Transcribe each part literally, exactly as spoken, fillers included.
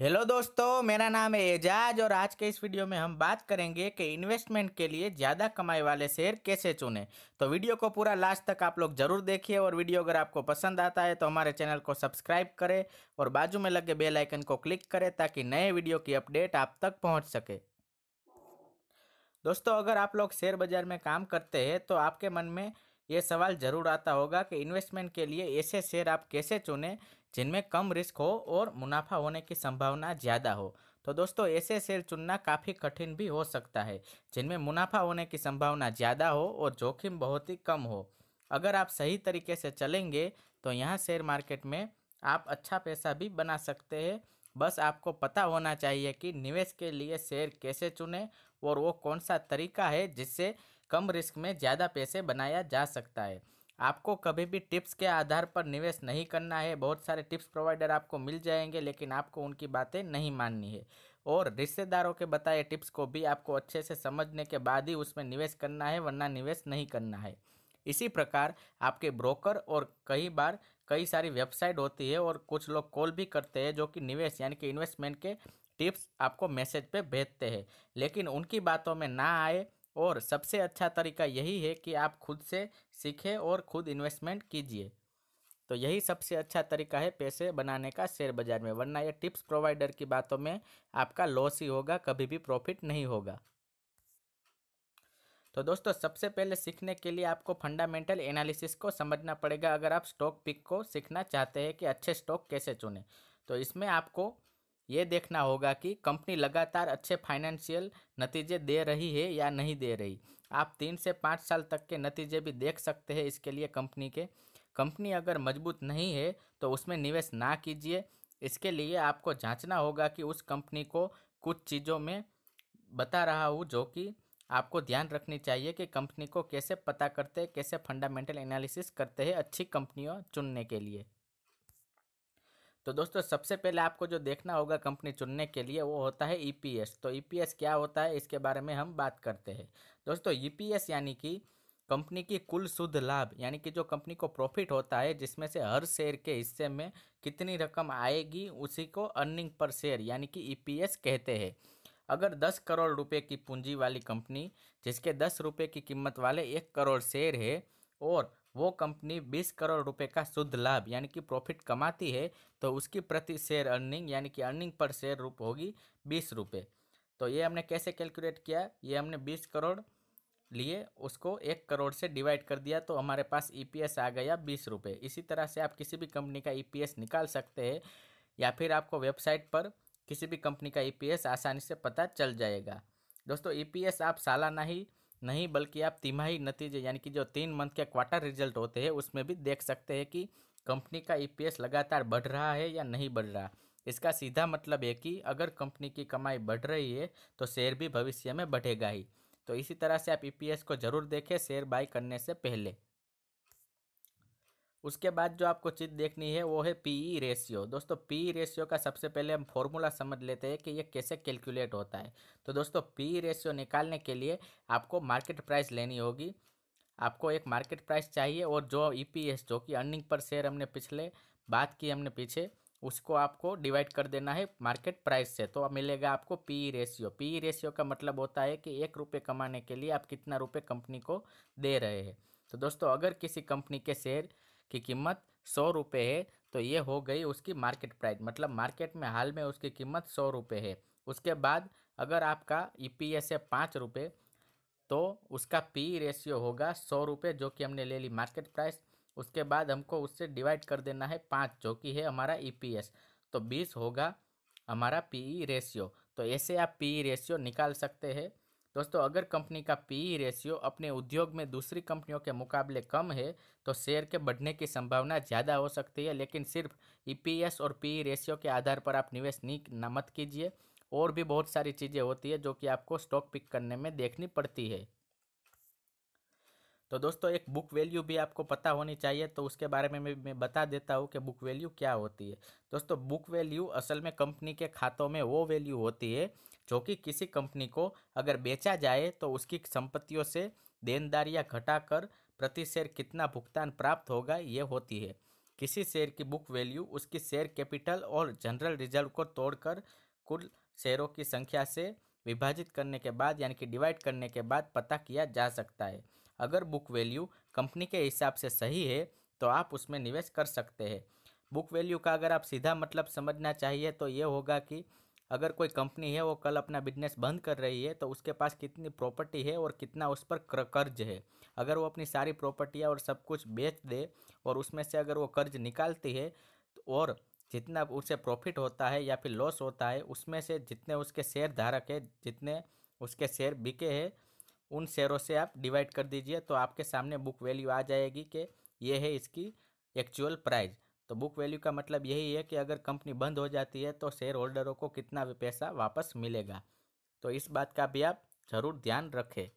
Hello दोस्तों, मेरा नाम है एजाज और आज के इस वीडियो में हम बात करेंगे कि इन्वेस्टमेंट के लिए ज़्यादा कमाई वाले शेयर कैसे चुनें। तो वीडियो को पूरा लास्ट तक आप लोग ज़रूर देखिए और वीडियो अगर आपको पसंद आता है तो हमारे चैनल को सब्सक्राइब करें और बाजू में लगे बेल आइकन को क्लिक करें ताकि नए वीडियो की अपडेट आप तक पहुँच सके। दोस्तों, अगर आप लोग शेयर बाज़ार में काम करते हैं तो आपके मन में ये सवाल ज़रूर आता होगा कि इन्वेस्टमेंट के लिए ऐसे शेयर आप कैसे चुनें जिनमें कम रिस्क हो और मुनाफा होने की संभावना ज़्यादा हो। तो दोस्तों, ऐसे शेयर चुनना काफ़ी कठिन भी हो सकता है जिनमें मुनाफा होने की संभावना ज़्यादा हो और जोखिम बहुत ही कम हो। अगर आप सही तरीके से चलेंगे तो यहाँ शेयर मार्केट में आप अच्छा पैसा भी बना सकते हैं। बस आपको पता होना चाहिए कि निवेश के लिए शेयर कैसे चुनें और वो कौन सा तरीका है जिससे कम रिस्क में ज़्यादा पैसे बनाया जा सकता है। आपको कभी भी टिप्स के आधार पर निवेश नहीं करना है। बहुत सारे टिप्स प्रोवाइडर आपको मिल जाएंगे लेकिन आपको उनकी बातें नहीं माननी है और रिश्तेदारों के बताए टिप्स को भी आपको अच्छे से समझने के बाद ही उसमें निवेश करना है, वरना निवेश नहीं करना है। इसी प्रकार आपके ब्रोकर और कई बार कई सारी वेबसाइट होती है और कुछ लोग कॉल भी करते हैं जो कि निवेश यानी कि इन्वेस्टमेंट के टिप्स आपको मैसेज पे भेजते हैं, लेकिन उनकी बातों में ना आए और सबसे अच्छा तरीका यही है कि आप खुद से सीखें और खुद इन्वेस्टमेंट कीजिए। तो यही सबसे अच्छा तरीका है पैसे बनाने का शेयर बाज़ार में, वरना ये टिप्स प्रोवाइडर की बातों में आपका लॉस ही होगा, कभी भी प्रॉफिट नहीं होगा। तो दोस्तों, सबसे पहले सीखने के लिए आपको फंडामेंटल एनालिसिस को समझना पड़ेगा। अगर आप स्टॉक पिक को सीखना चाहते हैं कि अच्छे स्टॉक कैसे चुनें तो इसमें आपको ये देखना होगा कि कंपनी लगातार अच्छे फाइनेंशियल नतीजे दे रही है या नहीं दे रही। आप तीन से पाँच साल तक के नतीजे भी देख सकते हैं। इसके लिए कंपनी के कंपनी अगर मजबूत नहीं है तो उसमें निवेश ना कीजिए। इसके लिए आपको जाँचना होगा कि उस कंपनी को कुछ चीज़ों में बता रहा हूँ जो कि आपको ध्यान रखनी चाहिए कि कंपनी को कैसे पता करते हैं, कैसे फंडामेंटल एनालिसिस करते हैं अच्छी कंपनियों चुनने के लिए। तो दोस्तों, सबसे पहले आपको जो देखना होगा कंपनी चुनने के लिए वो होता है ई पी एस। तो ई पी एस क्या होता है इसके बारे में हम बात करते हैं। दोस्तों, ई पी एस यानी कि कंपनी की कुल शुद्ध लाभ यानी कि जो कंपनी को प्रॉफिट होता है जिसमें से हर शेयर के हिस्से में कितनी रकम आएगी उसी को अर्निंग पर शेयर यानी कि ई पी एस कहते हैं। अगर दस करोड़ रुपए की पूंजी वाली कंपनी जिसके दस रुपये की कीमत वाले एक करोड़ शेयर है और वो कंपनी बीस करोड़ रुपए का शुद्ध लाभ यानी कि प्रॉफिट कमाती है तो उसकी प्रति शेयर अर्निंग यानी कि अर्निंग पर शेयर रूप होगी बीस रुपये। तो ये हमने कैसे कैलकुलेट किया, ये हमने बीस करोड़ लिए, उसको एक करोड़ से डिवाइड कर दिया तो हमारे पास ई पी एस आ गया बीस रुपये। इसी तरह से आप किसी भी कंपनी का ई पी एस निकाल सकते हैं या फिर आपको वेबसाइट पर किसी भी कंपनी का ई पी एस आसानी से पता चल जाएगा। दोस्तों, ई पी एस आप सालाना ही नहीं बल्कि आप तिमाही नतीजे यानी कि जो तीन मंथ के क्वार्टर रिजल्ट होते हैं उसमें भी देख सकते हैं कि कंपनी का ई पी एस लगातार बढ़ रहा है या नहीं बढ़ रहा। इसका सीधा मतलब है कि अगर कंपनी की कमाई बढ़ रही है तो शेयर भी भविष्य में बढ़ेगा ही। तो इसी तरह से आप ई पी एस को ज़रूर देखें शेयर बाय करने से पहले। उसके बाद जो आपको चीज़ देखनी है वो है पी ई रेशियो। दोस्तों, पी ई रेशियो का सबसे पहले हम फॉर्मूला समझ लेते हैं कि ये कैसे कैलकुलेट होता है। तो दोस्तों, पी ई रेशियो निकालने के लिए आपको मार्केट प्राइस लेनी होगी। आपको एक मार्केट प्राइस चाहिए और जो ई पी एस जो कि अर्निंग पर शेयर हमने पिछले बात की हमने पीछे उसको आपको डिवाइड कर देना है मार्केट प्राइस से, तो मिलेगा आपको P E ratio. P E ratio का मतलब होता है कि एक रुपये कमाने के लिए आप कितना रुपये कंपनी को दे रहे हैं। तो दोस्तों, अगर किसी कंपनी के शेयर की कीमत सौ रुपये है तो ये हो गई उसकी मार्केट प्राइस, मतलब मार्केट में हाल में उसकी कीमत सौ रुपये है। उसके बाद अगर आपका ई पी एस है पाँच रुपये तो उसका पी ई रेशियो होगा सौ रुपये जो कि हमने ले ली मार्केट प्राइस, उसके बाद हमको उससे डिवाइड कर देना है पाँच जो कि है हमारा ई पी एस, तो बीस होगा हमारा पी ई रेशियो। तो ऐसे आप पी ई रेशियो निकाल सकते हैं। दोस्तों, अगर कंपनी का पी ई रेशियो अपने उद्योग में दूसरी कंपनियों के मुकाबले कम है तो शेयर के बढ़ने की संभावना ज़्यादा हो सकती है, लेकिन सिर्फ ई पी एस और पी ई रेशियो के आधार पर आप निवेश नहीं मत कीजिए। और भी बहुत सारी चीज़ें होती है जो कि आपको स्टॉक पिक करने में देखनी पड़ती है। तो दोस्तों, एक बुक वैल्यू भी आपको पता होनी चाहिए, तो उसके बारे में मैं बता देता हूँ कि बुक वैल्यू क्या होती है। दोस्तों, बुक वैल्यू असल में कंपनी के खातों में वो वैल्यू होती है जो कि किसी कंपनी को अगर बेचा जाए तो उसकी संपत्तियों से देनदारियाँ घटाकर प्रति शेयर कितना भुगतान प्राप्त होगा ये होती है। किसी शेयर की बुक वैल्यू उसकी शेयर कैपिटल और जनरल रिजर्व को तोड़कर कुल शेयरों की संख्या से विभाजित करने के बाद यानी कि डिवाइड करने के बाद पता किया जा सकता है। अगर बुक वैल्यू कंपनी के हिसाब से सही है तो आप उसमें निवेश कर सकते हैं। बुक वैल्यू का अगर आप सीधा मतलब समझना चाहिए तो ये होगा कि अगर कोई कंपनी है वो कल अपना बिजनेस बंद कर रही है तो उसके पास कितनी प्रॉपर्टी है और कितना उस पर कर्ज है। अगर वो अपनी सारी प्रॉपर्टियाँ और सब कुछ बेच दे और उसमें से अगर वो कर्ज निकालती है और जितना उसे प्रॉफिट होता है या फिर लॉस होता है उसमें से जितने उसके शेयर धारक है, जितने उसके शेयर बिके हैं, उन शेयरों से आप डिवाइड कर दीजिए तो आपके सामने बुक वैल्यू आ जाएगी कि ये है इसकी एक्चुअल प्राइस। तो बुक वैल्यू का मतलब यही है कि अगर कंपनी बंद हो जाती है तो शेयर होल्डरों को कितना पैसा वापस मिलेगा, तो इस बात का भी आप ज़रूर ध्यान रखें।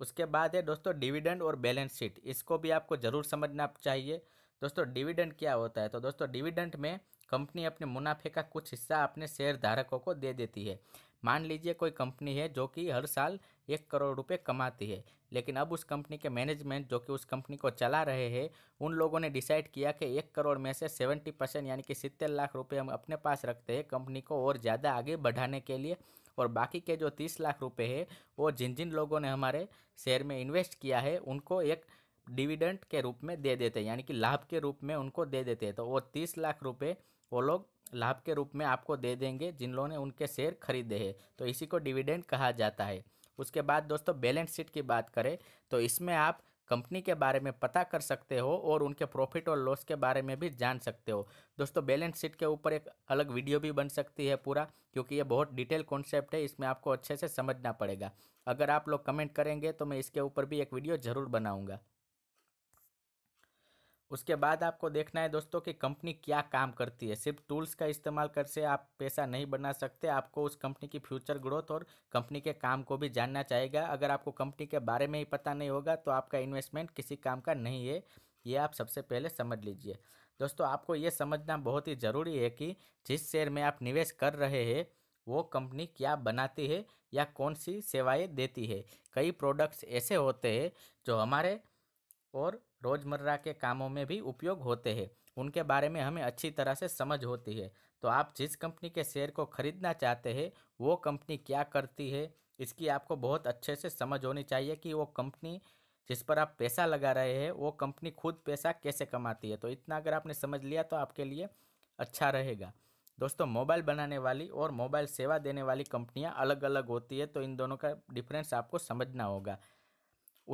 उसके बाद है दोस्तों डिविडेंड और बैलेंस शीट, इसको भी आपको ज़रूर समझना चाहिए। दोस्तों डिविडेंड क्या होता है, तो दोस्तों डिविडेंड में कंपनी अपने मुनाफे का कुछ हिस्सा अपने शेयर धारकों को दे देती है। मान लीजिए कोई कंपनी है जो कि हर साल एक करोड़ रुपए कमाती है, लेकिन अब उस कंपनी के मैनेजमेंट जो कि उस कंपनी को चला रहे हैं उन लोगों ने डिसाइड किया कि एक करोड़ में से सेवेंटी परसेंट यानी कि सत्तर लाख रुपए हम अपने पास रखते हैं कंपनी को और ज़्यादा आगे बढ़ाने के लिए, और बाकी के जो तीस लाख रुपये है वो जिन जिन लोगों ने हमारे शेयर में इन्वेस्ट किया है उनको एक डिविडेंड के रूप में दे देते हैं यानी कि लाभ के रूप में उनको दे देते हैं। तो वो तीस लाख रुपए वो लोग लाभ के रूप में आपको दे देंगे जिन लोगों ने उनके शेयर खरीदे हैं, तो इसी को डिविडेंड कहा जाता है। उसके बाद दोस्तों बैलेंस शीट की बात करें तो इसमें आप कंपनी के बारे में पता कर सकते हो और उनके प्रॉफिट और लॉस के बारे में भी जान सकते हो। दोस्तों बैलेंस शीट के ऊपर एक अलग वीडियो भी बन सकती है पूरा, क्योंकि ये बहुत डिटेल कॉन्सेप्ट है, इसमें आपको अच्छे से समझना पड़ेगा। अगर आप लोग कमेंट करेंगे तो मैं इसके ऊपर भी एक वीडियो ज़रूर बनाऊँगा। उसके बाद आपको देखना है दोस्तों कि कंपनी क्या काम करती है। सिर्फ टूल्स का इस्तेमाल कर से आप पैसा नहीं बना सकते, आपको उस कंपनी की फ्यूचर ग्रोथ और कंपनी के काम को भी जानना चाहेगा। अगर आपको कंपनी के बारे में ही पता नहीं होगा तो आपका इन्वेस्टमेंट किसी काम का नहीं है, ये आप सबसे पहले समझ लीजिए। दोस्तों आपको ये समझना बहुत ही ज़रूरी है कि जिस शेयर में आप निवेश कर रहे हैं वो कंपनी क्या बनाती है या कौन सी सेवाएँ देती है। कई प्रोडक्ट्स ऐसे होते हैं जो हमारे और रोज़मर्रा के कामों में भी उपयोग होते हैं, उनके बारे में हमें अच्छी तरह से समझ होती है। तो आप जिस कंपनी के शेयर को खरीदना चाहते हैं वो कंपनी क्या करती है, इसकी आपको बहुत अच्छे से समझ होनी चाहिए कि वो कंपनी जिस पर आप पैसा लगा रहे हैं वो कंपनी खुद पैसा कैसे कमाती है। तो इतना अगर आपने समझ लिया तो आपके लिए अच्छा रहेगा। दोस्तों मोबाइल बनाने वाली और मोबाइल सेवा देने वाली कंपनियाँ अलग अलग होती है, तो इन दोनों का डिफरेंस आपको समझना होगा।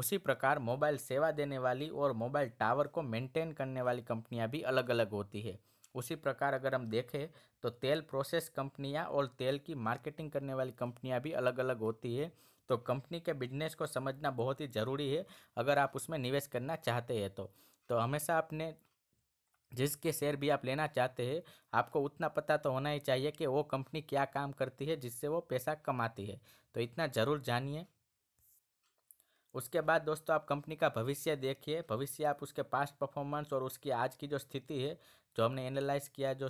उसी प्रकार मोबाइल सेवा देने वाली और मोबाइल टावर को मेंटेन करने वाली कंपनियां भी अलग अलग होती है। उसी प्रकार अगर हम देखें तो तेल प्रोसेस कंपनियां और तेल की मार्केटिंग करने वाली कंपनियां भी अलग अलग होती है। तो कंपनी के बिजनेस को समझना बहुत ही ज़रूरी है अगर आप उसमें निवेश करना चाहते हैं तो। तो हमेशा अपने जिसके शेयर भी आप लेना चाहते हैं आपको उतना पता तो होना ही चाहिए कि वो कंपनी क्या काम करती है जिससे वो पैसा कमाती है, तो इतना ज़रूर जानिए। उसके बाद दोस्तों आप कंपनी का भविष्य देखिए। भविष्य आप उसके पास्ट परफॉर्मेंस और उसकी आज की जो स्थिति है जो हमने एनालाइज किया, जो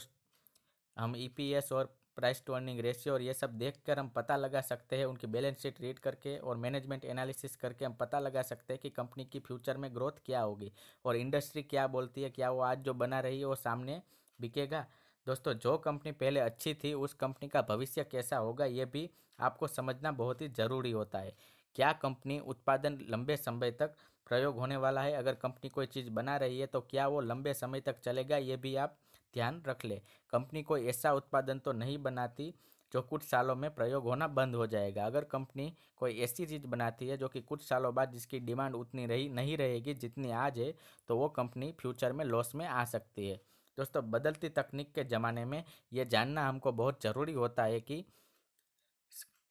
हम ईपीएस और प्राइस टू अर्निंग रेशियो और ये सब देखकर हम पता लगा सकते हैं, उनकी बैलेंस शीट रीड करके और मैनेजमेंट एनालिसिस करके हम पता लगा सकते हैं कि कंपनी की फ्यूचर में ग्रोथ क्या होगी और इंडस्ट्री क्या बोलती है, क्या वो आज जो बना रही है वो सामने बिकेगा। दोस्तों जो कंपनी पहले अच्छी थी उस कंपनी का भविष्य कैसा होगा ये भी आपको समझना बहुत ही ज़रूरी होता है। क्या कंपनी उत्पादन लंबे समय तक प्रयोग होने वाला है, अगर कंपनी कोई चीज़ बना रही है तो क्या वो लंबे समय तक चलेगा, ये भी आप ध्यान रख ले। कंपनी कोई ऐसा उत्पादन तो नहीं बनाती जो कुछ सालों में प्रयोग होना बंद हो जाएगा। अगर कंपनी कोई ऐसी चीज़ बनाती है जो कि कुछ सालों बाद जिसकी डिमांड उतनी रही नहीं रहेगी जितनी आज है, तो वो कंपनी फ्यूचर में लॉस में आ सकती है। दोस्तों बदलती तकनीक के ज़माने में ये जानना हमको बहुत ज़रूरी होता है कि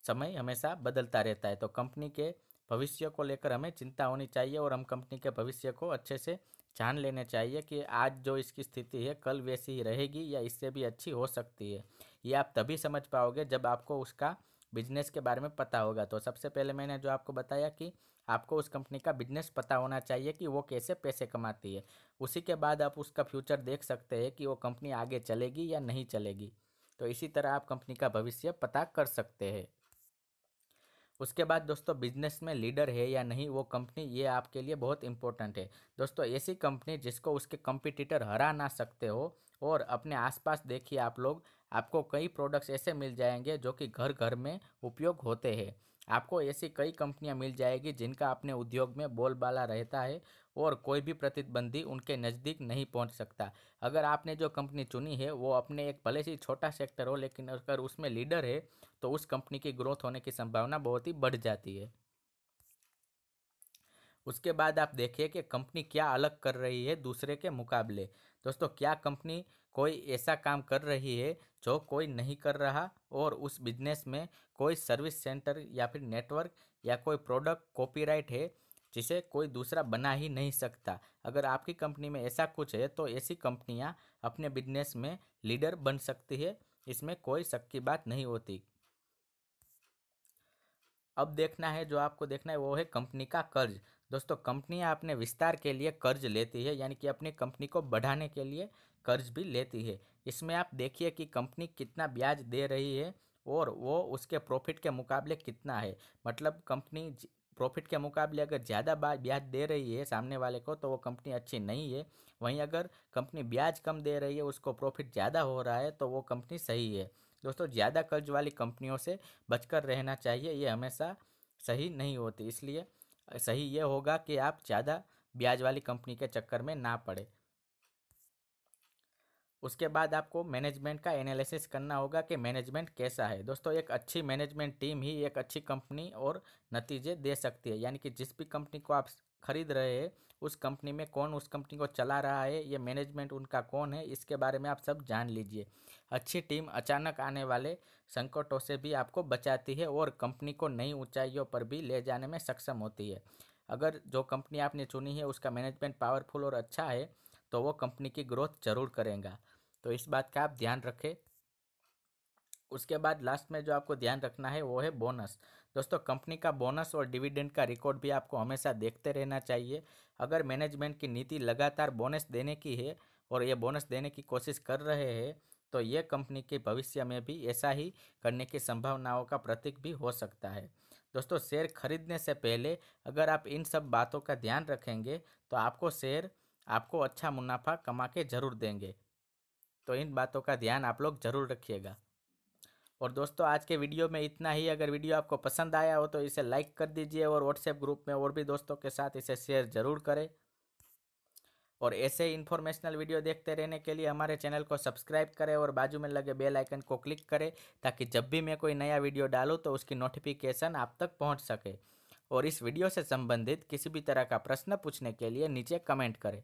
समय हमेशा बदलता रहता है, तो कंपनी के भविष्य को लेकर हमें चिंता होनी चाहिए और हम कंपनी के भविष्य को अच्छे से जान लेने चाहिए कि आज जो इसकी स्थिति है कल वैसी ही रहेगी या इससे भी अच्छी हो सकती है। ये आप तभी समझ पाओगे जब आपको उसका बिजनेस के बारे में पता होगा। तो सबसे पहले मैंने जो आपको बताया कि आपको उस कंपनी का बिजनेस पता होना चाहिए कि वो कैसे पैसे कमाती है, उसी के बाद आप उसका फ्यूचर देख सकते हैं कि वो कंपनी आगे चलेगी या नहीं चलेगी। तो इसी तरह आप कंपनी का भविष्य पता कर सकते हैं। उसके बाद दोस्तों बिजनेस में लीडर है या नहीं वो कंपनी, ये आपके लिए बहुत इंपॉर्टेंट है दोस्तों। ऐसी कंपनी जिसको उसके कंपटीटर हरा ना सकते हो, और अपने आसपास देखिए आप लोग, आपको कई प्रोडक्ट्स ऐसे मिल जाएंगे जो कि घर घर में उपयोग होते हैं। आपको ऐसी कई कंपनियां मिल जाएगी जिनका अपने उद्योग में बोलबाला रहता है और कोई भी प्रतिद्वंदी उनके नज़दीक नहीं पहुंच सकता। अगर आपने जो कंपनी चुनी है वो अपने एक भले से छोटा सेक्टर हो, लेकिन अगर उसमें लीडर है तो उस कंपनी की ग्रोथ होने की संभावना बहुत ही बढ़ जाती है। उसके बाद आप देखिए कि कंपनी क्या अलग कर रही है दूसरे के मुकाबले। दोस्तों क्या कंपनी कोई ऐसा काम कर रही है जो कोई नहीं कर रहा, और उस बिजनेस में कोई सर्विस सेंटर या फिर नेटवर्क या कोई प्रोडक्ट कॉपीराइट है जिसे कोई दूसरा बना ही नहीं सकता। अगर आपकी कंपनी में ऐसा कुछ है तो ऐसी कंपनियां अपने बिजनेस में लीडर बन सकती है, इसमें कोई शक की बात नहीं होती। अब देखना है, जो आपको देखना है वो है कंपनी का कर्ज। दोस्तों कंपनियां अपने विस्तार के लिए कर्ज लेती है, यानी कि अपनी कंपनी को बढ़ाने के लिए कर्ज भी लेती है। इसमें आप देखिए कि कंपनी कितना ब्याज दे रही है और वो उसके प्रॉफिट के मुकाबले कितना है। मतलब कंपनी प्रॉफिट के मुकाबले अगर ज़्यादा ब्याज दे रही है सामने वाले को तो वो कंपनी अच्छी नहीं है, वहीं अगर कंपनी ब्याज कम दे रही है, उसको प्रॉफिट ज़्यादा हो रहा है तो वो कंपनी सही है। दोस्तों ज़्यादा कर्ज वाली कंपनियों से बचकर रहना चाहिए, ये हमेशा सही नहीं होती। इसलिए सही ये होगा कि आप ज़्यादा ब्याज वाली कंपनी के चक्कर में ना पड़े। उसके बाद आपको मैनेजमेंट का एनालिसिस करना होगा कि मैनेजमेंट कैसा है। दोस्तों एक अच्छी मैनेजमेंट टीम ही एक अच्छी कंपनी और नतीजे दे सकती है, यानी कि जिस भी कंपनी को आप खरीद रहे हैं उस कंपनी में कौन उस कंपनी को चला रहा है, ये मैनेजमेंट उनका कौन है, इसके बारे में आप सब जान लीजिए। अच्छी टीम अचानक आने वाले संकटों से भी आपको बचाती है और कंपनी को नई ऊंचाइयों पर भी ले जाने में सक्षम होती है। अगर जो कंपनी आपने चुनी है उसका मैनेजमेंट पावरफुल और अच्छा है तो वो कंपनी की ग्रोथ जरूर करेगा, तो इस बात का आप ध्यान रखें। उसके बाद लास्ट में जो आपको ध्यान रखना है वो है बोनस। दोस्तों कंपनी का बोनस और डिविडेंड का रिकॉर्ड भी आपको हमेशा देखते रहना चाहिए। अगर मैनेजमेंट की नीति लगातार बोनस देने की है और ये बोनस देने की कोशिश कर रहे हैं तो ये कंपनी के भविष्य में भी ऐसा ही करने की संभावनाओं का प्रतीक भी हो सकता है। दोस्तों शेयर खरीदने से पहले अगर आप इन सब बातों का ध्यान रखेंगे तो आपको शेयर आपको अच्छा मुनाफा कमा के जरूर देंगे, तो इन बातों का ध्यान आप लोग जरूर रखिएगा। और दोस्तों आज के वीडियो में इतना ही। अगर वीडियो आपको पसंद आया हो तो इसे लाइक कर दीजिए और व्हाट्सएप ग्रुप में और भी दोस्तों के साथ इसे शेयर ज़रूर करें। और ऐसे ही इन्फॉर्मेशनल वीडियो देखते रहने के लिए हमारे चैनल को सब्सक्राइब करें और बाजू में लगे बेल आइकन को क्लिक करें, ताकि जब भी मैं कोई नया वीडियो डालूँ तो उसकी नोटिफिकेशन आप तक पहुँच सके। और इस वीडियो से संबंधित किसी भी तरह का प्रश्न पूछने के लिए नीचे कमेंट करें।